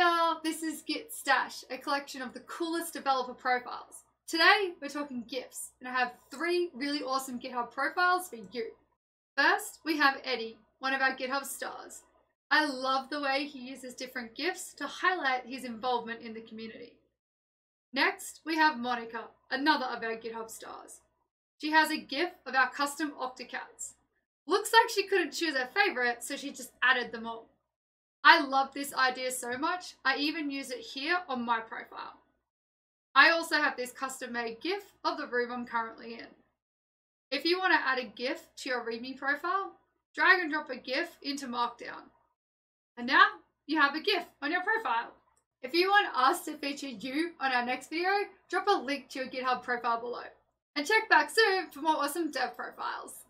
Hey y'all, this is Git Stash, a collection of the coolest developer profiles. Today we're talking GIFs, and I have three really awesome GitHub profiles for you. First, we have Eddie, one of our GitHub stars. I love the way he uses different GIFs to highlight his involvement in the community. Next, we have Monica, another of our GitHub stars. She has a GIF of our custom Octocats. Looks like she couldn't choose her favorite, so she just added them all. I love this idea so much, I even use it here on my profile. I also have this custom-made GIF of the room I'm currently in. If you want to add a GIF to your README profile, drag and drop a GIF into Markdown. And now you have a GIF on your profile. If you want us to feature you on our next video, drop a link to your GitHub profile below. And check back soon for more awesome dev profiles.